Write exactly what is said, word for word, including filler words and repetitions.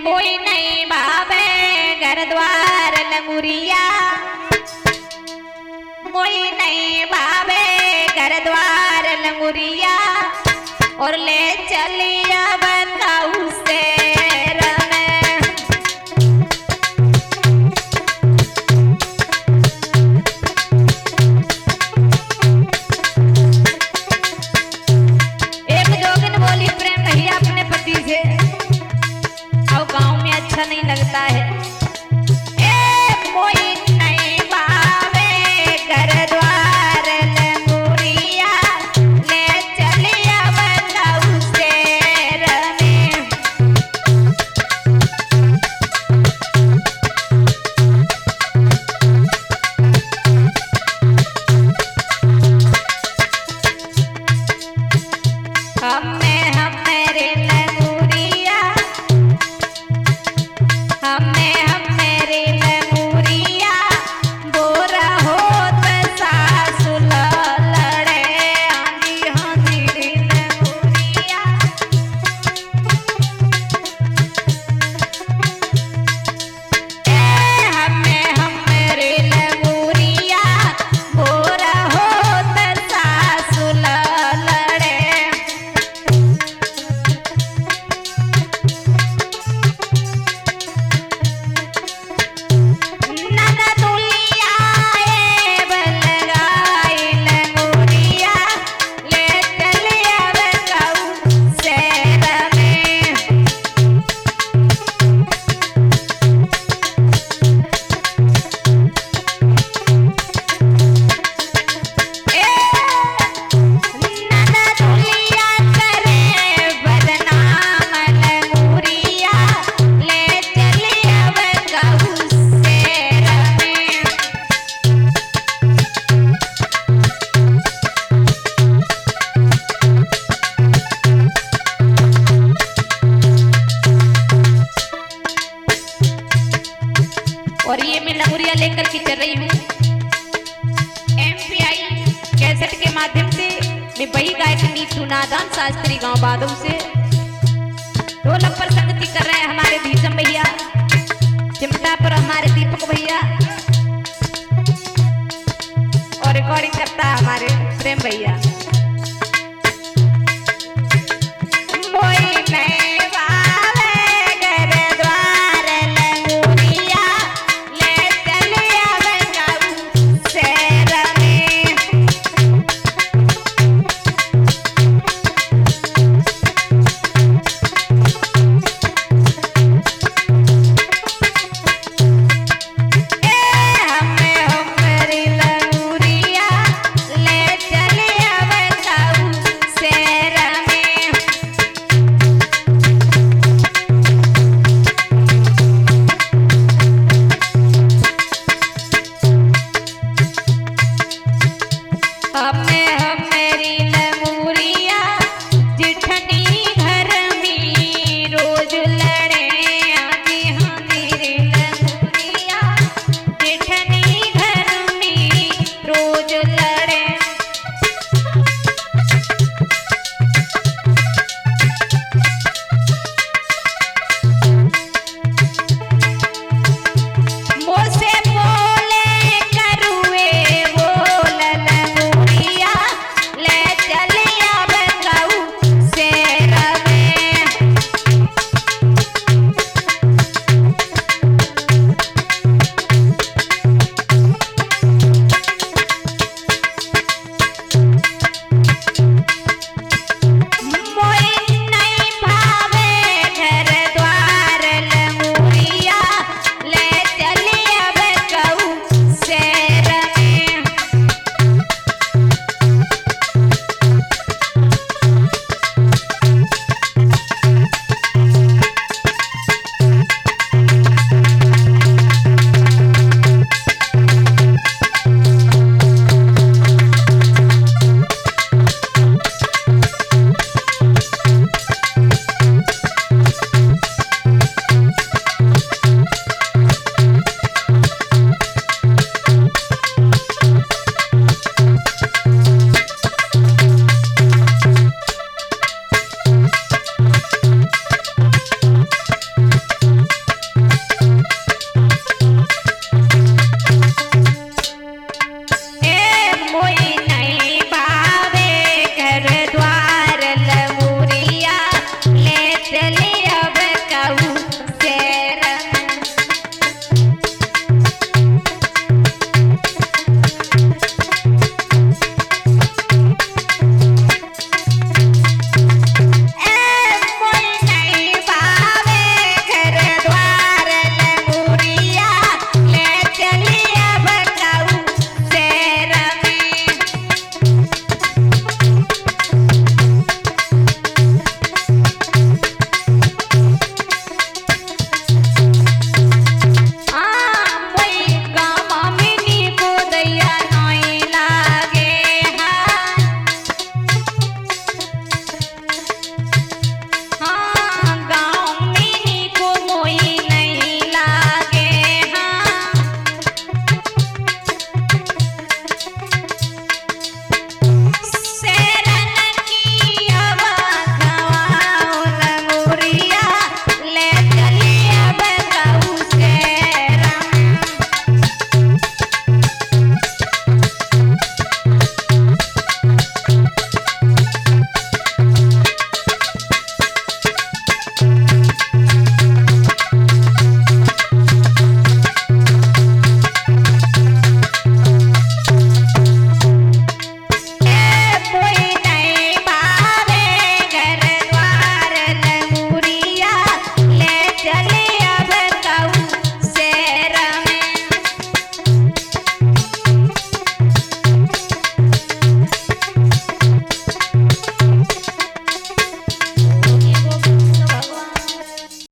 कोई नहीं भावे घर द्वार लंगुरिया, कोई नहीं भावे घर द्वार लंगुरिया। और ले चलिया बताऊ से नहीं लगता है। ए कोई नहीं भावे घर द्वार लंगुरिया, ले चलिया बताऊ शेर में। हमें हमारे और ये मैं लंगुरिया लेकर के चल रही हूँ एम पी आई कैसेट के माध्यम से। मैं वही गायकनी सुनादान शास्त्री गांव बादों से ढोलक पर संगति कर रहे हैं हमारे भीषम भैया, चिमटा पर हमारे दीपक भैया, और रिकॉर्डिंग करता है हमारे प्रेम भैया।